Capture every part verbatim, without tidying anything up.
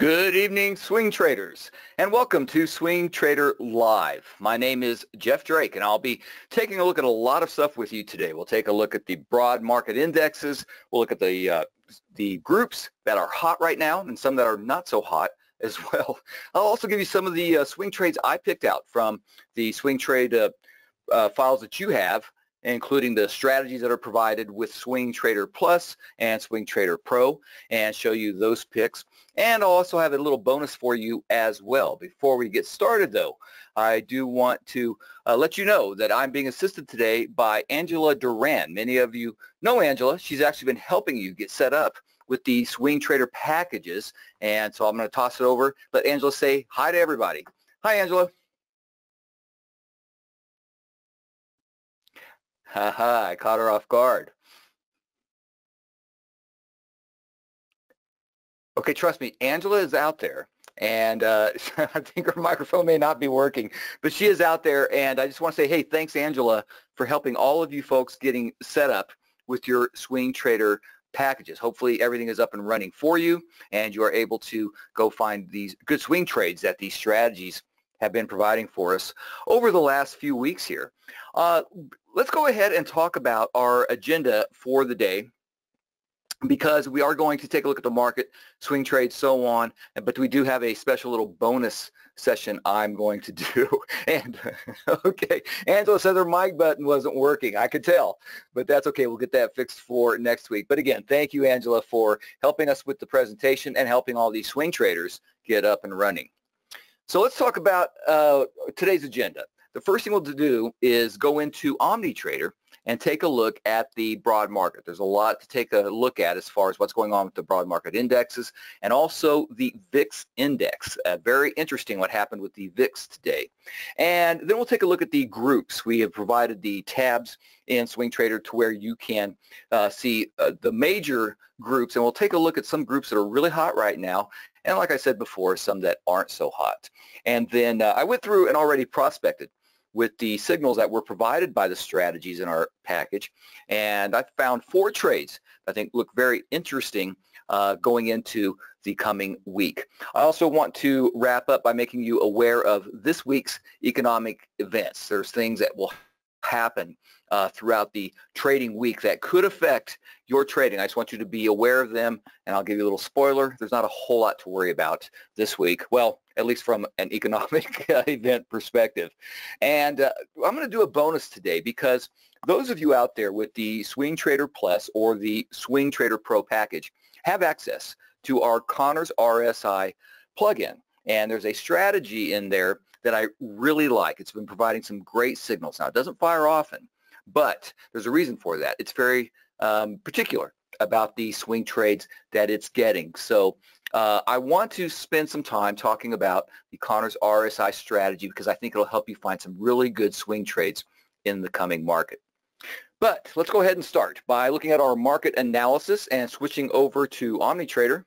Good evening, swing traders, and welcome to Swing Trader Live. My name is Jeff Drake, and I'll be taking a look at a lot of stuff with you today. We'll take a look at the broad market indexes. We'll look at the uh, the groups that are hot right now and some that are not so hot as well. I'll also give you some of the uh, swing trades I picked out from the swing trade uh, uh, files that you have, including the strategies that are provided with Swing Trader Plus and Swing Trader Pro, and show you those picks. And I'll also have a little bonus for you as well. Before we get started, though, I do want to uh, let you know that I'm being assisted today by Angela Duran. Many of you know Angela. She's actually been helping you get set up with the Swing Trader packages, and so I'm going to toss it over. Let Angela say hi to everybody. Hi, Angela. Haha, I caught her off guard. Okay, trust me, Angela is out there, and uh, I think her microphone may not be working, but she is out there, and I just want to say, hey, thanks, Angela, for helping all of you folks getting set up with your Swing Trader packages. Hopefully, everything is up and running for you, and you are able to go find these good swing trades that these strategies have been providing for us over the last few weeks here. Uh, Let's go ahead and talk about our agenda for the day, because we are going to take a look at the market, swing trades, so on, but we do have a special little bonus session I'm going to do. And, okay, Angela said her mic button wasn't working. I could tell, but that's okay. We'll get that fixed for next week. But again, thank you, Angela, for helping us with the presentation and helping all these swing traders get up and running. So let's talk about uh, today's agenda. The first thing we'll do is go into OmniTrader and take a look at the broad market. There's a lot to take a look at as far as what's going on with the broad market indexes and also the V I X index. Uh, very interesting what happened with the V I X today. And then we'll take a look at the groups. We have provided the tabs in Swing Trader to where you can uh, see uh, the major groups, and we'll take a look at some groups that are really hot right now. And like I said before, some that aren't so hot. And then uh, I went through and already prospected with the signals that were provided by the strategies in our package. And I found four trades I think look very interesting uh, going into the coming week. I also want to wrap up by making you aware of this week's economic events. There's things that will happen uh, throughout the trading week that could affect your trading. I just want you to be aware of them, and I'll give you a little spoiler. There's not a whole lot to worry about this week. Well, at least from an economic event perspective. And uh, I'm going to do a bonus today, because those of you out there with the Swing Trader Plus or the Swing Trader Pro package have access to our Connors R S I plugin. And there's a strategy in there that I really like. It's been providing some great signals. Now, it doesn't fire often, but there's a reason for that. It's very um, particular about the swing trades that it's getting. So uh, I want to spend some time talking about the Connors R S I strategy, because I think it'll help you find some really good swing trades in the coming market. But let's go ahead and start by looking at our market analysis and switching over to OmniTrader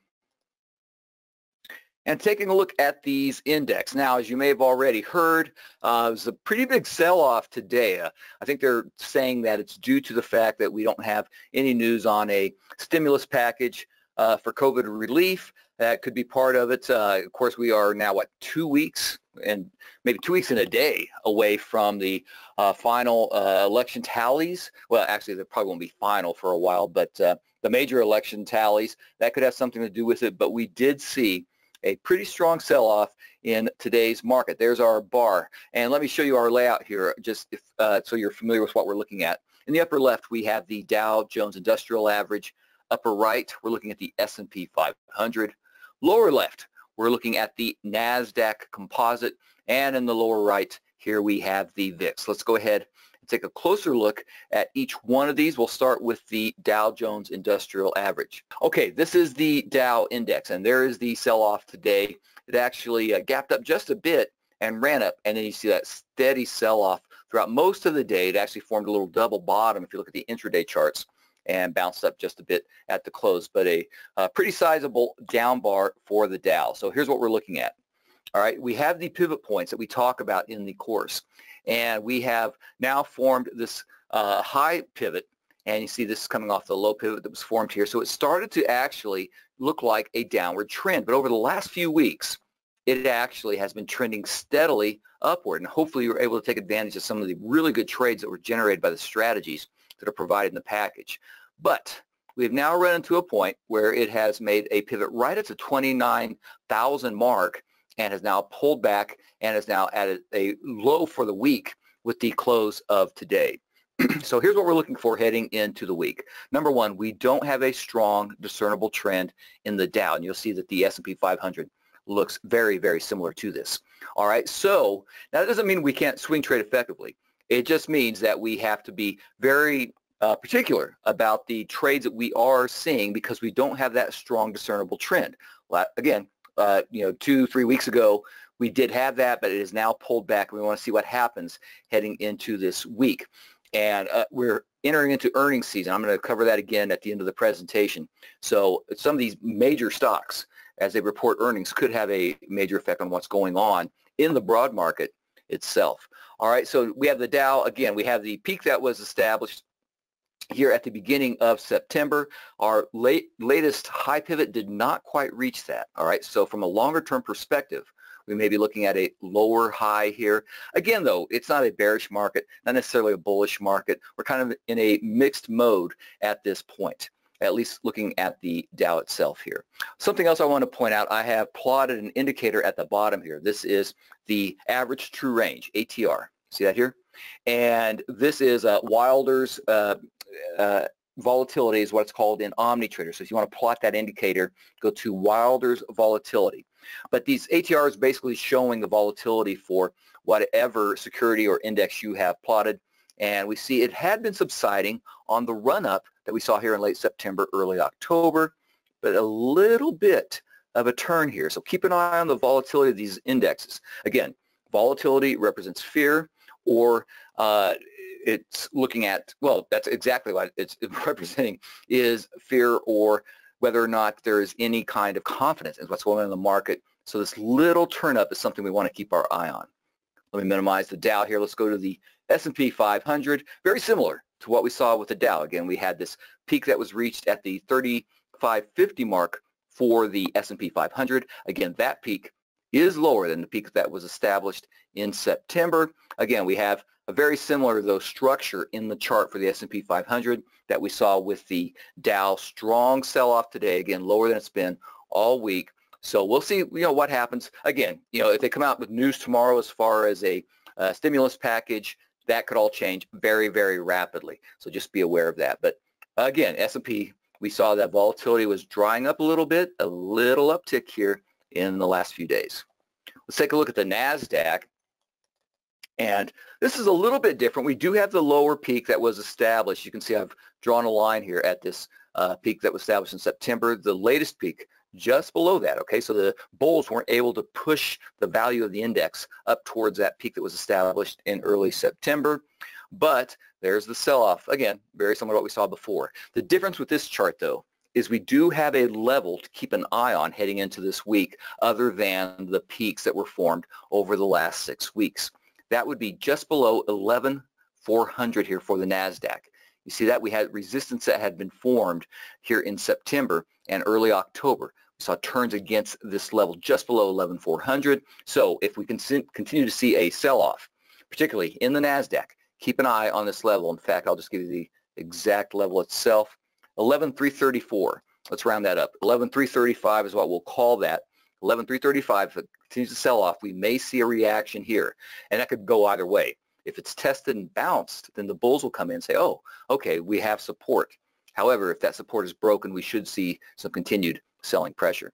and taking a look at these index. Now, as you may have already heard, uh, it was a pretty big sell-off today. Uh, I think they're saying that it's due to the fact that we don't have any news on a stimulus package uh, for COVID relief. That could be part of it. Uh, of course, we are now, what, two weeks and maybe two weeks and a day away from the uh, final uh, election tallies. Well, actually, they probably won't be final for a while, but uh, the major election tallies, that could have something to do with it. But we did see a pretty strong sell-off in today's market. There's our bar. And let me show you our layout here, just if, uh, so you're familiar with what we're looking at. In the upper left, we have the Dow Jones Industrial Average. Upper right, we're looking at the S and P five hundred. Lower left, we're looking at the NASDAQ composite. And in the lower right, here we have the V I X. Let's go ahead and take a closer look at each one of these. We'll start with the Dow Jones Industrial Average. Okay, this is the Dow Index, and there is the sell-off today. It actually uh, gapped up just a bit and ran up, and then you see that steady sell-off throughout most of the day. It actually formed a little double bottom if you look at the intraday charts, and bounced up just a bit at the close, but a, a pretty sizable down bar for the Dow. So here's what we're looking at. All right, we have the pivot points that we talk about in the course, and we have now formed this uh, high pivot And you see this is coming off the low pivot that was formed here. So it started to actually look like a downward trend. But over the last few weeks, it actually has been trending steadily upward. And hopefully you're able to take advantage of some of the really good trades that were generated by the strategies that are provided in the package. But we've now run into a point where it has made a pivot right at the twenty-nine thousand mark and has now pulled back and is now at a low for the week with the close of today. So here's what we're looking for heading into the week. Number one, we don't have a strong discernible trend in the Dow, and you'll see that the S and P five hundred looks very, very similar to this. All right, so now that doesn't mean we can't swing trade effectively. It just means that we have to be very uh, particular about the trades that we are seeing because we don't have that strong discernible trend. Well, again, uh, you know, two, three weeks ago, we did have that, but it is now pulled back. We want to see what happens heading into this week. And uh, we're entering into earnings season. I'm going to cover that again at the end of the presentation. So some of these major stocks, as they report earnings, could have a major effect on what's going on in the broad market itself. All right, so we have the Dow. Again, we have the peak that was established here at the beginning of September. Our late, latest high pivot did not quite reach that. All right, so from a longer-term perspective, we may be looking at a lower high here. Again, though, it's not a bearish market, not necessarily a bullish market. We're kind of in a mixed mode at this point, at least looking at the Dow itself here. Something else I want to point out, I have plotted an indicator at the bottom here. This is the average true range, A T R. See that here? And this is a Wilder's uh, uh, volatility is what it's called in OmniTrader. So if you want to plot that indicator, go to Wilder's volatility. But these A T R is basically showing the volatility for whatever security or index you have plotted. And we see it had been subsiding on the run-up that we saw here in late September, early October, but a little bit of a turn here. So keep an eye on the volatility of these indexes. Again, volatility represents fear, or uh, it's looking at, well, that's exactly what it's representing, is fear or whether or not there is any kind of confidence in what's going on in the market. So this little turn up is something we want to keep our eye on. Let me minimize the Dow here. Let's go to the S and P five hundred. Very similar to what we saw with the Dow. Again, we had this peak that was reached at the thirty-five fifty mark for the S and P five hundred. Again, that peak is lower than the peak that was established in September. Again, we have a very similar, though, structure in the chart for the S and P five hundred that we saw with the Dow. Strong sell-off today, again, lower than it's been all week. So we'll see, you know, what happens. Again, you know, if they come out with news tomorrow as far as a uh, stimulus package, that could all change very, very rapidly. So just be aware of that. But again, S and P, we saw that volatility was drying up a little bit, a little uptick here in the last few days. Let's take a look at the NASDAQ. And this is a little bit different. We do have the lower peak that was established. You can see I've drawn a line here at this uh, peak that was established in September, the latest peak just below that. Okay, so the bulls weren't able to push the value of the index up towards that peak that was established in early September. But there's the sell-off. Again, very similar to what we saw before. The difference with this chart, though, is we do have a level to keep an eye on heading into this week other than the peaks that were formed over the last six weeks. That would be just below eleven four hundred here for the NASDAQ. You see that we had resistance that had been formed here in September and early October. We saw turns against this level just below eleven four hundred. So if we can continue to see a sell-off, particularly in the NASDAQ, keep an eye on this level. In fact, I'll just give you the exact level itself, eleven three thirty-four. Let's round that up. eleven three thirty-five is what we'll call that. eleven three thirty-five, if it continues to sell off, we may see a reaction here. And that could go either way. If it's tested and bounced, then the bulls will come in and say, oh, okay, we have support. However, if that support is broken, we should see some continued selling pressure.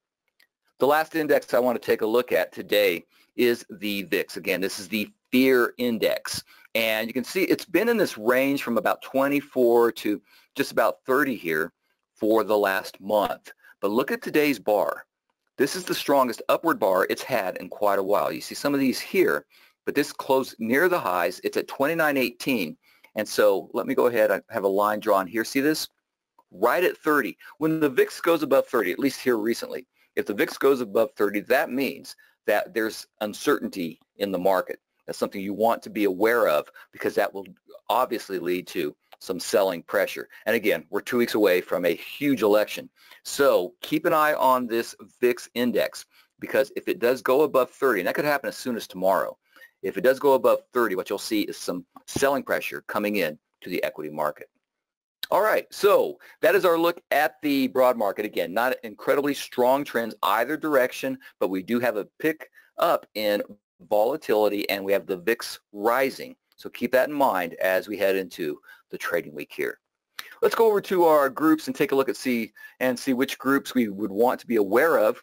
The last index I want to take a look at today is the V I X. Again, this is the fear index. And you can see it's been in this range from about twenty-four to just about thirty here for the last month. But look at today's bar. This is the strongest upward bar it's had in quite a while. You see some of these here, but this closed near the highs. It's at twenty-nine eighteen. And so let me go ahead. I have a line drawn here. See this? Right at thirty. When the V I X goes above thirty, at least here recently, if the V I X goes above thirty, that means that there's uncertainty in the market. That's something you want to be aware of because that will obviously lead to some selling pressure. And again, we're two weeks away from a huge election. So keep an eye on this V I X index, because if it does go above thirty, and that could happen as soon as tomorrow, if it does go above thirty, what you'll see is some selling pressure coming in to the equity market. All right, so that is our look at the broad market. Again, not incredibly strong trends either direction, but we do have a pick up in volatility, and we have the V I X rising. So keep that in mind as we head into the trading week here. Let's go over to our groups and take a look at see and see which groups we would want to be aware of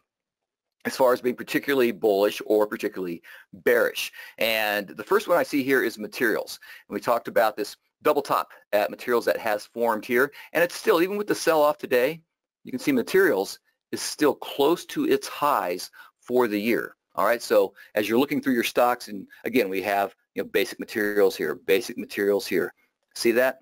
as far as being particularly bullish or particularly bearish. And the first one I see here is materials. And we talked about this double top at materials that has formed here, and it's still, even with the sell-off today, you can see materials is still close to its highs for the year. All right, so as you're looking through your stocks, and again, we have, you know, basic materials here, basic materials here, see that?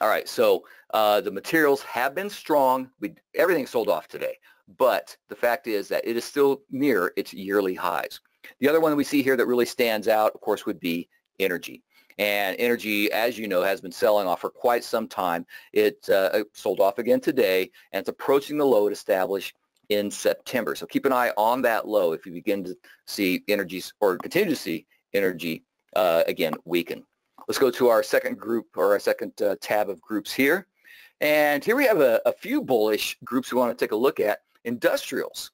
All right, so uh, the materials have been strong. We, everything sold off today, but the fact is that it is still near its yearly highs. The other one that we see here that really stands out, of course, would be energy. And energy, as you know, has been selling off for quite some time. It uh, sold off again today, and it's approaching the low it established in September. So keep an eye on that low if you begin to see energies, or continue to see energy, uh, again, weaken. Let's go to our second group, or our second uh, tab of groups here. And here we have a, a few bullish groups we want to take a look at. Industrials.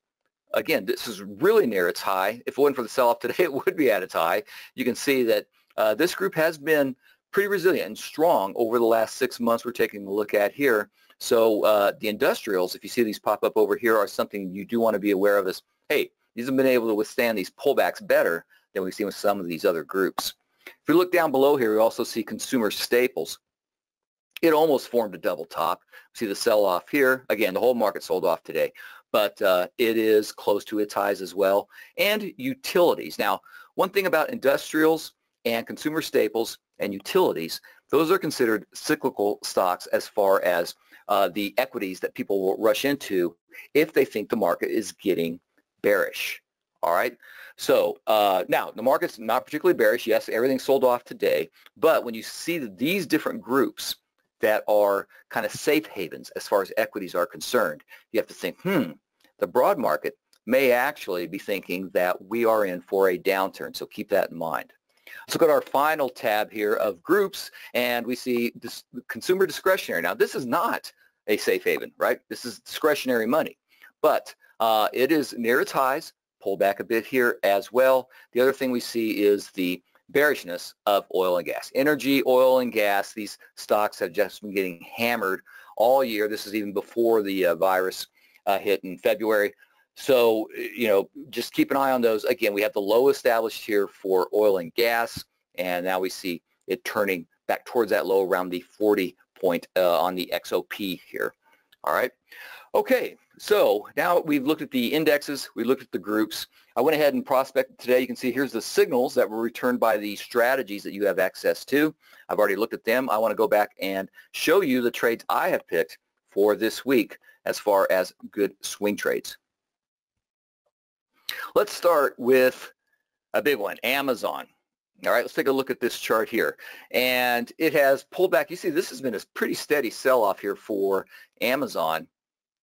Again, this is really near its high. If it wasn't for the sell-off today, it would be at its high. You can see that Uh, this group has been pretty resilient and strong over the last six months we're taking a look at here. So uh, the industrials, if you see these pop up over here, are something you do want to be aware of as, hey, these have been able to withstand these pullbacks better than we've seen with some of these other groups. If we look down below here, we also see consumer staples. It almost formed a double top. See the sell-off here. Again, the whole market sold off today, but uh, it is close to its highs as well. And utilities. Now, one thing about industrials and consumer staples and utilities, those are considered cyclical stocks as far as uh, the equities that people will rush into if they think the market is getting bearish. All right, so uh, now the market's not particularly bearish. Yes, everything sold off today, but when you see these different groups that are kind of safe havens as far as equities are concerned, you have to think, hmm, the broad market may actually be thinking that we are in for a downturn, so keep that in mind. Let's look at our final tab here of groups, and we see this consumer discretionary. Now, this is not a safe haven, right? This is discretionary money, but uh, it is near its highs, pull back a bit here as well. The other thing we see is the bearishness of oil and gas. Energy, oil and gas, these stocks have just been getting hammered all year. This is even before the uh, virus uh, hit in February. So, you know, just keep an eye on those. Again, we have the low established here for oil and gas, and now we see it turning back towards that low around the forty point uh, on the X O P here. All right. Okay, so now we've looked at the indexes. We looked at the groups. I went ahead and prospected today. You can see here's the signals that were returned by the strategies that you have access to. I've already looked at them. I want to go back and show you the trades I have picked for this week as far as good swing trades. Let's start with a big one, Amazon. All right, let's take a look at this chart here. And it has pulled back. You see, this has been a pretty steady sell-off here for Amazon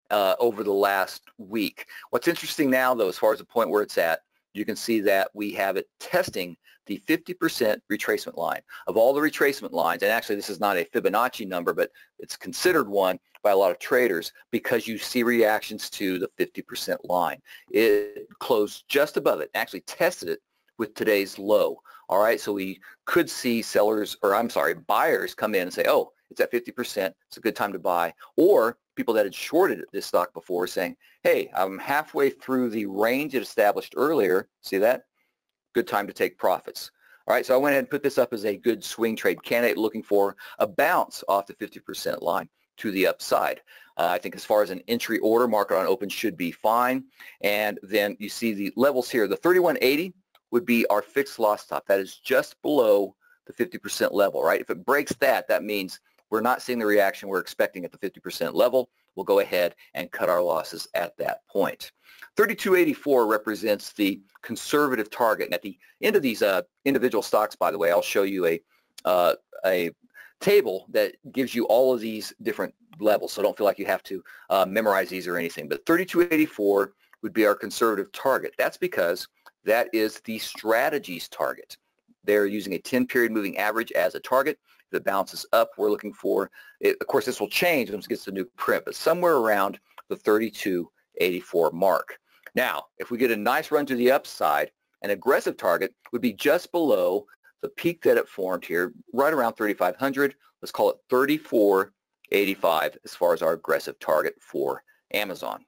uh, over the last week. What's interesting now, though, as far as the point where it's at, you can see that we have it testing the fifty percent retracement line. Of all the retracement lines, and actually this is not a Fibonacci number, but it's considered one by a lot of traders because you see reactions to the fifty percent line. It closed just above it, actually tested it with today's low. All right, so we could see sellers, or I'm sorry, buyers come in and say, oh, it's at fifty percent, it's a good time to buy. Or people that had shorted this stock before saying, hey, I'm halfway through the range it established earlier, see that? Good time to take profits. All right, so I went ahead and put this up as a good swing trade candidate, looking for a bounce off the fifty percent line to the upside. Uh, I think as far as an entry order, market on open should be fine. And then you see the levels here. The thirty-one eighty would be our fixed loss top. That is just below the fifty percent level, right? If it breaks that, that means we're not seeing the reaction we're expecting at the fifty percent level. We'll go ahead and cut our losses at that point. thirty-two eighty-four represents the conservative target. And at the end of these uh, individual stocks, by the way, I'll show you a, uh, a table that gives you all of these different levels, so don't feel like you have to uh, memorize these or anything. But thirty-two eighty-four would be our conservative target. That's because that is the strategy's target. They're using a ten period moving average as a target. If it bounces up, we're looking for it. Of course, this will change once it gets to the new print, but somewhere around the thirty-two eighty-four mark. Now, if we get a nice run to the upside, an aggressive target would be just below the peak that it formed here, right around thirty-five hundred. Let's call it thirty-four eighty-five as far as our aggressive target for Amazon.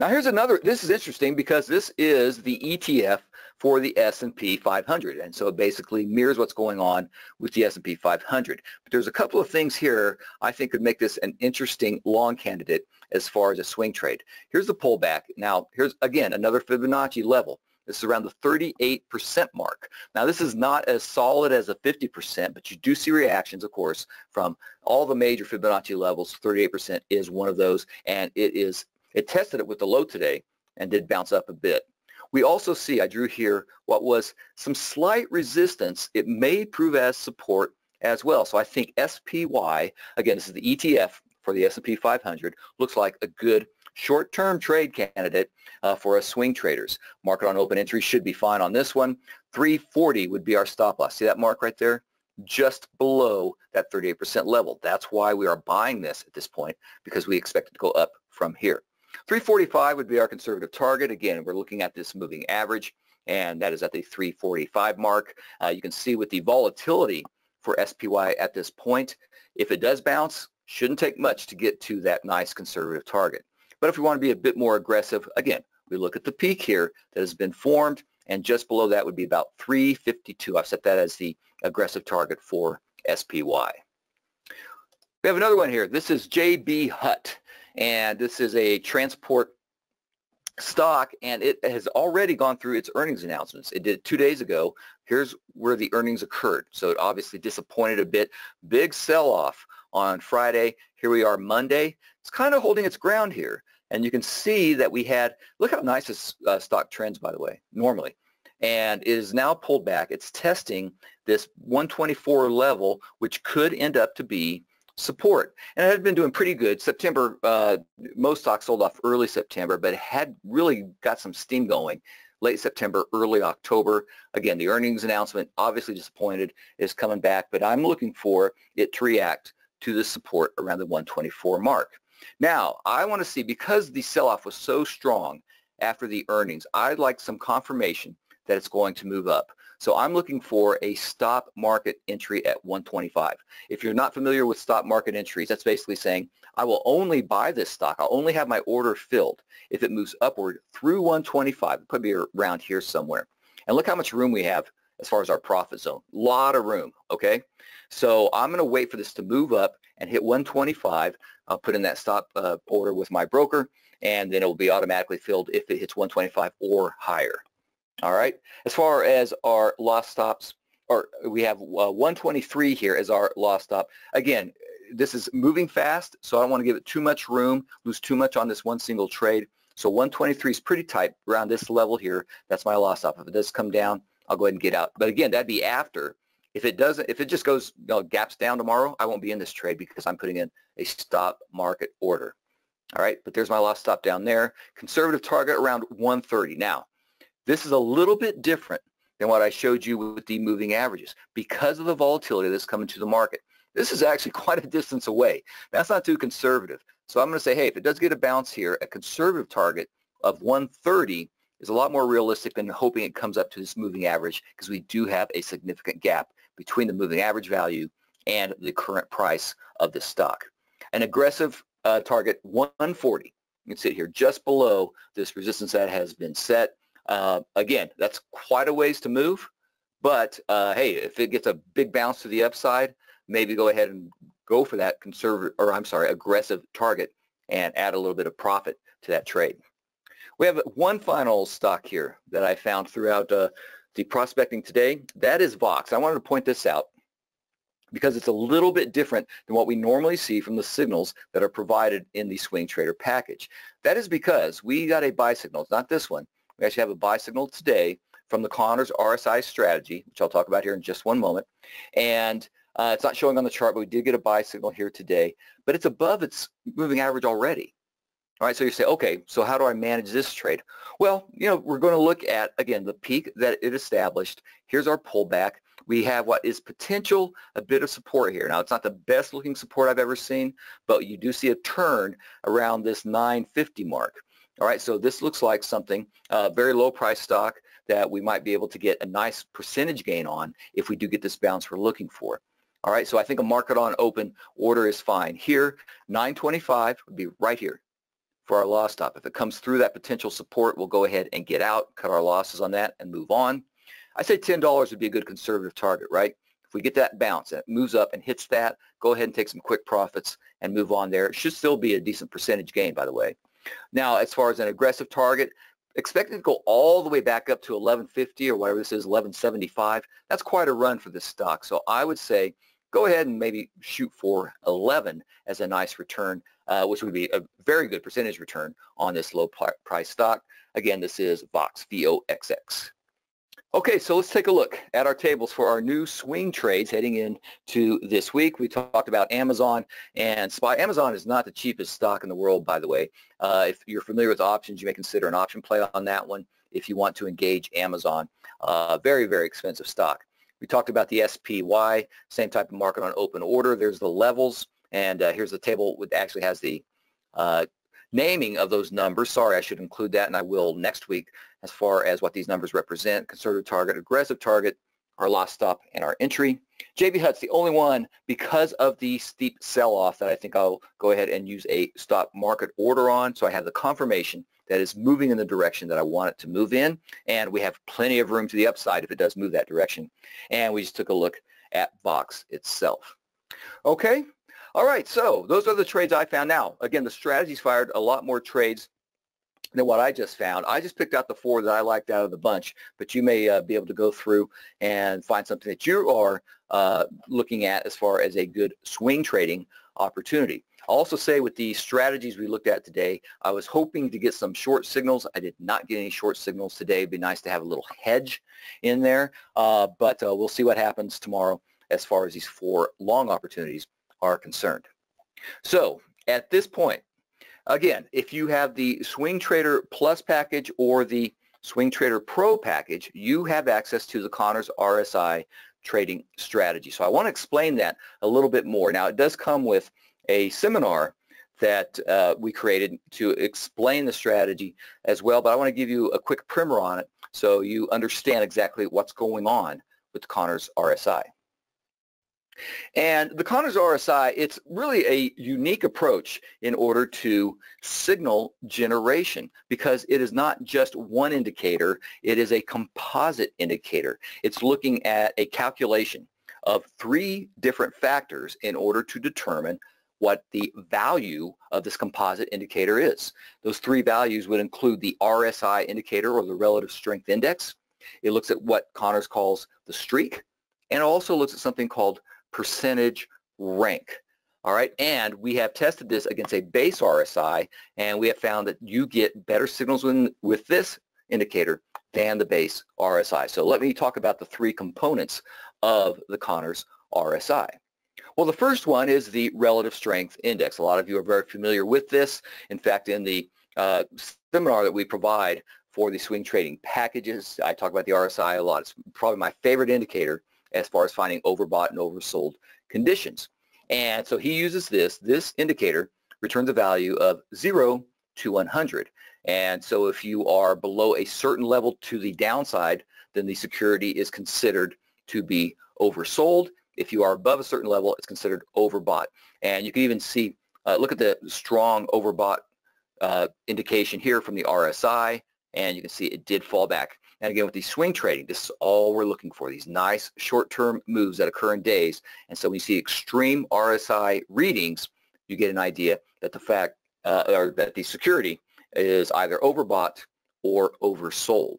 Now here's another, this is interesting because this is the E T F for the S and P five hundred, and so it basically mirrors what's going on with the S and P five hundred. But there's a couple of things here I think could make this an interesting long candidate as far as a swing trade. Here's the pullback. Now here's again another Fibonacci level. This is around the thirty-eight percent mark. Now this is not as solid as the fifty percent, but you do see reactions, of course, from all the major Fibonacci levels. thirty-eight percent is one of those, and it is it tested it with the low today and did bounce up a bit. We also see, I drew here, what was some slight resistance. It may prove as support as well. So I think S P Y, again, this is the E T F for the S and P five hundred, looks like a good short-term trade candidate uh, for us swing traders. Market on open entry should be fine on this one. three forty would be our stop loss. See that mark right there? Just below that thirty-eight percent level. That's why we are buying this at this point, because we expect it to go up from here. three forty-five would be our conservative target. Again, we're looking at this moving average, and that is at the three forty-five mark. Uh, you can see with the volatility for S P Y at this point, if it does bounce, shouldn't take much to get to that nice conservative target. But if we want to be a bit more aggressive, again, we look at the peak here that has been formed, and just below that would be about three fifty-two. I've set that as the aggressive target for S P Y. We have another one here. This is J B Hunt. And this is a transport stock, and it has already gone through its earnings announcements. It did two days ago. Here's where the earnings occurred. So it obviously disappointed a bit. Big sell-off on Friday. Here we are Monday. It's kind of holding its ground here. And you can see that we had, look how nice this uh, stock trends, by the way, normally. And it is now pulled back. It's testing this one twenty-four level, which could end up to be support. And it had been doing pretty good. September, uh, most stocks sold off early September, but it had really got some steam going late September, early October. Again, the earnings announcement, obviously disappointed, is coming back, but I'm looking for it to react to the support around the one twenty-four mark. Now, I want to see, because the sell-off was so strong after the earnings, I'd like some confirmation that it's going to move up. So I'm looking for a stop market entry at one twenty-five. If you're not familiar with stop market entries, that's basically saying I will only buy this stock. I'll only have my order filled if it moves upward through one twenty-five. It could be around here somewhere. And look how much room we have as far as our profit zone. A lot of room, okay? So I'm going to wait for this to move up and hit one twenty-five. I'll put in that stop uh, order with my broker, and then it will be automatically filled if it hits one twenty-five or higher. All right, as far as our loss stops, or we have uh, one twenty-three here as our loss stop. Again, this is moving fast, so I don't want to give it too much room, lose too much on this one single trade. So one twenty-three is pretty tight around this level here. That's my loss stop. If it does come down, I'll go ahead and get out. But again, that'd be after. If it doesn't, if it just goes, you know, gaps down tomorrow, I won't be in this trade because I'm putting in a stop market order. All right, but there's my loss stop down there. Conservative target around one thirty. Now, this is a little bit different than what I showed you with the moving averages because of the volatility that's coming to the market. This is actually quite a distance away. That's not too conservative. So I'm going to say, hey, if it does get a bounce here, a conservative target of one thirty is a lot more realistic than hoping it comes up to this moving average, because we do have a significant gap between the moving average value and the current price of the stock. An aggressive uh, target, one forty. You can sit here just below this resistance that has been set. Uh, again, that's quite a ways to move, but uh, hey, if it gets a big bounce to the upside, maybe go ahead and go for that conservative, or I'm sorry, aggressive target and add a little bit of profit to that trade. We have one final stock here that I found throughout uh, the prospecting today. That is VOXX. I wanted to point this out because it's a little bit different than what we normally see from the signals that are provided in the swing trader package. That is because we got a buy signal. It's not this one. We actually have a buy signal today from the Connors R S I strategy, which I'll talk about here in just one moment. And uh, it's not showing on the chart, but we did get a buy signal here today. But it's above its moving average already. All right, so you say, okay, so how do I manage this trade? Well, you know, we're going to look at, again, the peak that it established. Here's our pullback. We have what is potential a bit of support here. Now, it's not the best looking support I've ever seen, but you do see a turn around this nine fifty mark. All right, so this looks like something, uh, very low price stock that we might be able to get a nice percentage gain on if we do get this bounce we're looking for. All right, so I think a market on open order is fine. Here, nine twenty-five would be right here for our loss stop. If it comes through that potential support, we'll go ahead and get out, cut our losses on that, and move on. I say ten dollars would be a good conservative target, right? If we get that bounce and it moves up and hits that, go ahead and take some quick profits and move on there. It should still be a decent percentage gain, by the way. Now, as far as an aggressive target, expect it to go all the way back up to eleven fifty or whatever this is, eleven seventy-five. That's quite a run for this stock. So I would say go ahead and maybe shoot for eleven as a nice return, uh, which would be a very good percentage return on this low price stock. Again, this is VOXX, V O X X. Okay, so let's take a look at our tables for our new swing trades heading into this week. We talked about Amazon and S P Y. Amazon is not the cheapest stock in the world, by the way. Uh, if you're familiar with options, you may consider an option play on that one if you want to engage Amazon. Uh, very, very expensive stock. We talked about the S P Y, same type of market on open order. There's the levels, and uh, here's the table that actually has the uh, naming of those numbers. Sorry, I should include that, and I will next week as far as what these numbers represent: conservative target, aggressive target, our loss stop, and our entry. J B. Hunt's the only one, because of the steep sell-off, that I think I'll go ahead and use a stop market order on, so I have the confirmation that is moving in the direction that I want it to move in, and we have plenty of room to the upside if it does move that direction. And we just took a look at VOXX itself. Okay, all right, so those are the trades I found. Now, again, the strategies fired a lot more trades than what I just found. I just picked out the four that I liked out of the bunch, but you may uh, be able to go through and find something that you are uh, looking at as far as a good swing trading opportunity. I'll also say, with the strategies we looked at today, I was hoping to get some short signals. I did not get any short signals today. It'd be nice to have a little hedge in there, uh, but uh, we'll see what happens tomorrow as far as these four long opportunities are concerned. So at this point, again, if you have the Swing Trader Plus package or the Swing Trader Pro package, you have access to the Connors R S I trading strategy. So I want to explain that a little bit more. Now, it does come with a seminar that uh, we created to explain the strategy as well, but I want to give you a quick primer on it so you understand exactly what's going on with the Connors R S I. And the Connors R S I, it's really a unique approach in order to signal generation, because it is not just one indicator, it is a composite indicator. It's looking at a calculation of three different factors in order to determine what the value of this composite indicator is. Those three values would include the R S I indicator, or the relative strength index. It looks at what Connors calls the streak, and it also looks at something called percentage rank. All right, and we have tested this against a base R S I, and we have found that you get better signals when, with this indicator than the base R S I. So let me talk about the three components of the Connors R S I. Well, the first one is the relative strength index. A lot of you are very familiar with this. In fact, in the uh, seminar that we provide for the swing trading packages, I talk about the R S I a lot. It's probably my favorite indicator as far as finding overbought and oversold conditions. And so he uses this. This indicator returns a value of zero to one hundred. And so if you are below a certain level to the downside, then the security is considered to be oversold. If you are above a certain level, it's considered overbought. And you can even see, uh, look at the strong overbought uh, indication here from the R S I, and you can see it did fall back. And again, with the swing trading, this is all we're looking for, these nice short-term moves that occur in days. And so when you see extreme R S I readings, you get an idea that the fact, uh, or that the security is either overbought or oversold.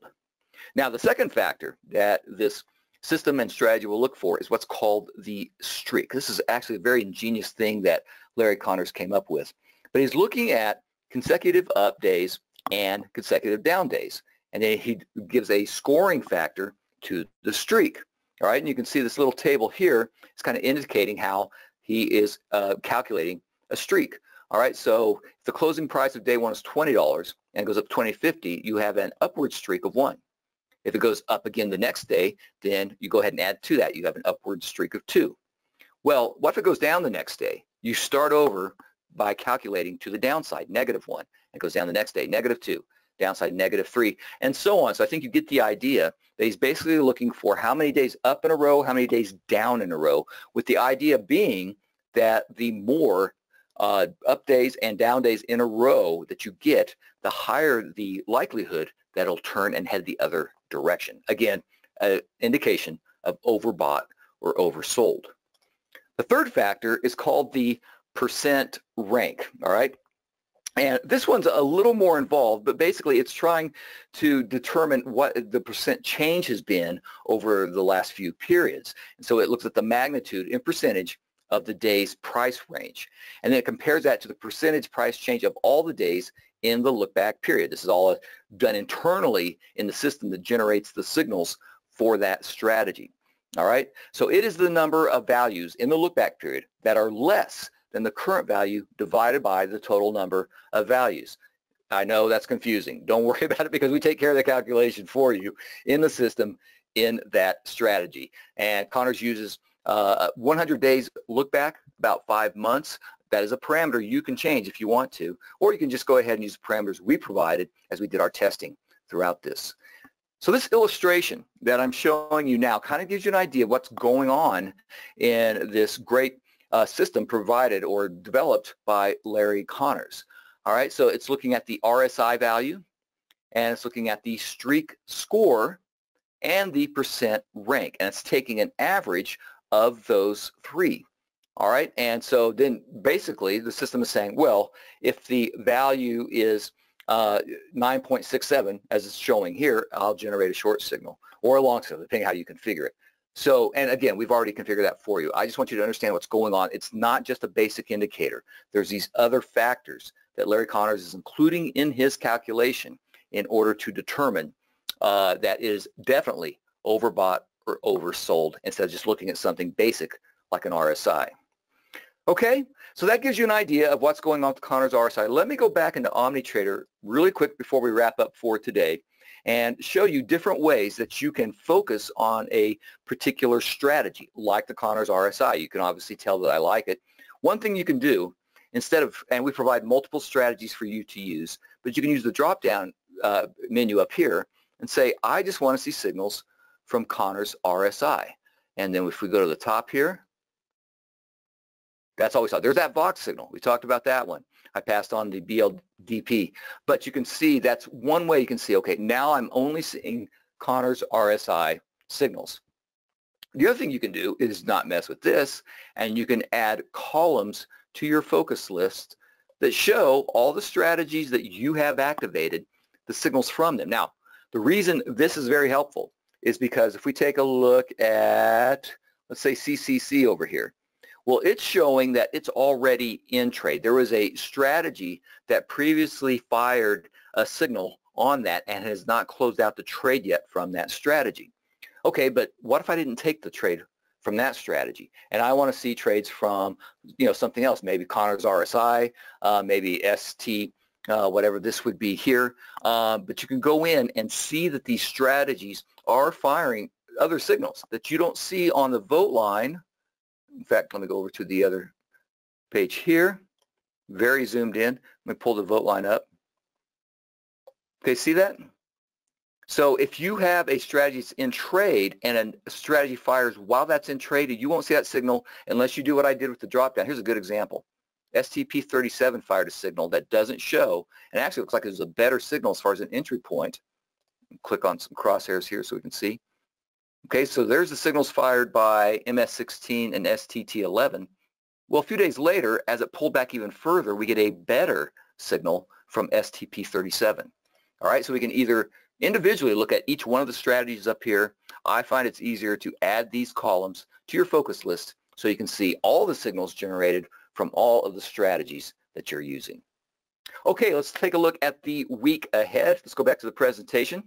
Now, the second factor that this system and strategy we'll look for is what's called the streak. This is actually a very ingenious thing that Larry Connors came up with. But he's looking at consecutive up days and consecutive down days. and then he gives a scoring factor to the streak. All right, and you can see this little table here is kind of indicating how he is uh, calculating a streak. All right, so if the closing price of day one is twenty dollars and it goes up twenty fifty, you have an upward streak of one. If it goes up again the next day, then you go ahead and add to that. You have an upward streak of two. Well, what if it goes down the next day? You start over by calculating to the downside, negative one. It goes down the next day, negative two, downside, negative three, and so on. So I think you get the idea that he's basically looking for how many days up in a row, how many days down in a row, with the idea being that the more uh, up days and down days in a row that you get, the higher the likelihood that it'll turn and head the other direction. Again, an indication of overbought or oversold. The third factor is called the percent rank, all right? And this one's a little more involved, but basically it's trying to determine what the percent change has been over the last few periods. And so it looks at the magnitude in percentage of the day's price range. And then it compares that to the percentage price change of all the days in the look-back period. This is all done internally in the system that generates the signals for that strategy. All right, so it is the number of values in the look-back period that are less than the current value divided by the total number of values. I know that's confusing. Don't worry about it because we take care of the calculation for you in the system in that strategy. And Connors uses uh, one hundred days look back, about five months. That is a parameter you can change if you want to, or you can just go ahead and use the parameters we provided as we did our testing throughout this. So this illustration that I'm showing you now kind of gives you an idea of what's going on in this great Uh, system provided or developed by Larry Connors. All right, so it's looking at the R S I value, and it's looking at the streak score and the percent rank, and it's taking an average of those three. All right, and so then basically the system is saying, well, if the value is uh, nine point six seven, as it's showing here, I'll generate a short signal or a long signal, depending on how you configure it. So, and again, we've already configured that for you. I just want you to understand what's going on. It's not just a basic indicator. There's these other factors that Larry Connors is including in his calculation in order to determine uh, that is definitely overbought or oversold instead of just looking at something basic like an R S I. Okay, so that gives you an idea of what's going on with Connors R S I. Let me go back into OmniTrader really quick before we wrap up for today and show you different ways that you can focus on a particular strategy, like the Connors R S I. You can obviously tell that I like it. One thing you can do, instead of, and we provide multiple strategies for you to use, but you can use the drop-down uh, menu up here and say, I just want to see signals from Connors R S I. And then if we go to the top here, that's all we saw. There's that V O X X signal. We talked about that one. I passed on the B L D P, but you can see that's one way you can see, okay, now I'm only seeing Connors R S I signals. The other thing you can do is not mess with this, and you can add columns to your focus list that show all the strategies that you have activated, the signals from them. Now, the reason this is very helpful is because if we take a look at, let's say C C C over here, well, it's showing that it's already in trade. There was a strategy that previously fired a signal on that and has not closed out the trade yet from that strategy. Okay, but what if I didn't take the trade from that strategy? And I want to see trades from, you know, something else, maybe Connors R S I, uh, maybe S T, uh, whatever this would be here. Uh, but you can go in and see that these strategies are firing other signals that you don't see on the vote line. In fact, let me go over to the other page here, very zoomed in. Let me pull the vote line up. Okay, see that? So if you have a strategy that's in trade and a strategy fires while that's in trade, you won't see that signal unless you do what I did with the drop down. Here's a good example. S T P thirty-seven fired a signal that doesn't show, and actually looks like it was a better signal as far as an entry point. Click on some crosshairs here so we can see. Okay, so there's the signals fired by M S sixteen and S T T eleven. Well, a few days later, as it pulled back even further, we get a better signal from S T P thirty-seven. All right, so we can either individually look at each one of the strategies up here. I find it's easier to add these columns to your focus list so you can see all the signals generated from all of the strategies that you're using. Okay, let's take a look at the week ahead. Let's go back to the presentation.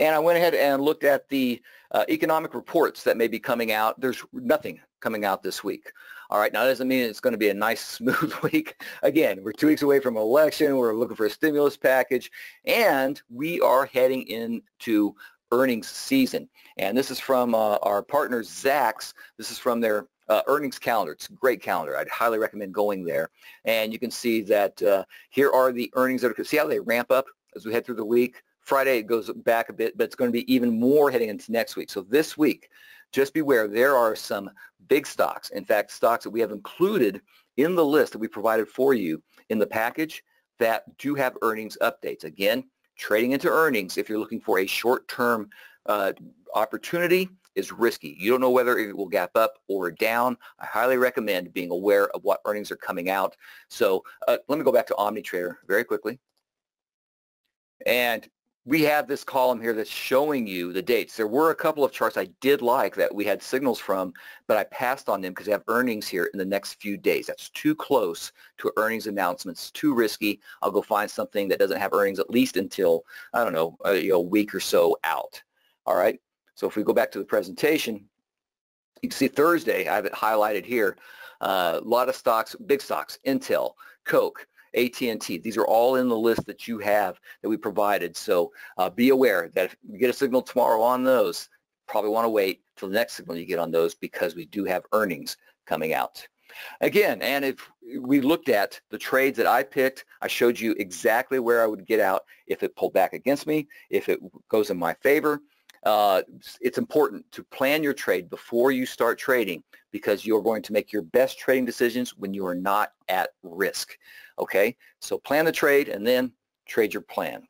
And I went ahead and looked at the uh, economic reports that may be coming out. There's nothing coming out this week. All right, now that doesn't mean it's going to be a nice, smooth week. Again, we're two weeks away from an election. We're looking for a stimulus package, and we are heading into earnings season. And this is from uh, our partner Zaxx. This is from their Uh, earnings calendar. It's a great calendar. I'd highly recommend going there. And you can see that uh, here are the earnings that are, see how they ramp up as we head through the week. Friday it goes back a bit, but it's going to be even more heading into next week. So this week, just beware, there are some big stocks. In fact, stocks that we have included in the list that we provided for you in the package that do have earnings updates. Again, trading into earnings, if you're looking for a short-term uh, opportunity, is risky. You don't know whether it will gap up or down. I highly recommend being aware of what earnings are coming out. So uh, let me go back to OmniTrader very quickly. And we have this column here that's showing you the dates. There were a couple of charts I did like that we had signals from, but I passed on them because they have earnings here in the next few days. That's too close to earnings announcements, too risky. I'll go find something that doesn't have earnings at least until, I don't know, a, a week or so out. All right. So if we go back to the presentation, you can see Thursday, I have it highlighted here, a uh, lot of stocks, big stocks, Intel, Coke, A T and T. These are all in the list that you have that we provided. So uh, be aware that if you get a signal tomorrow on those, probably want to wait till the next signal you get on those because we do have earnings coming out. Again, and if we looked at the trades that I picked, I showed you exactly where I would get out if it pulled back against me, if it goes in my favor. Uh, it's important to plan your trade before you start trading because you're going to make your best trading decisions when you are not at risk. Okay, so plan the trade and then trade your plan.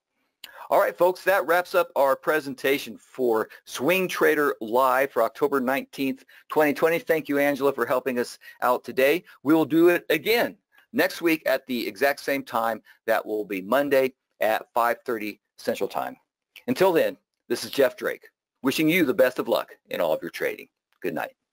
All right, folks, that wraps up our presentation for Swing Trader Live for October nineteenth, twenty twenty. Thank you, Angela, for helping us out today. We will do it again next week at the exact same time. That will be Monday at five thirty Central Time. Until then, this is Jeff Drake, wishing you the best of luck in all of your trading. Good night.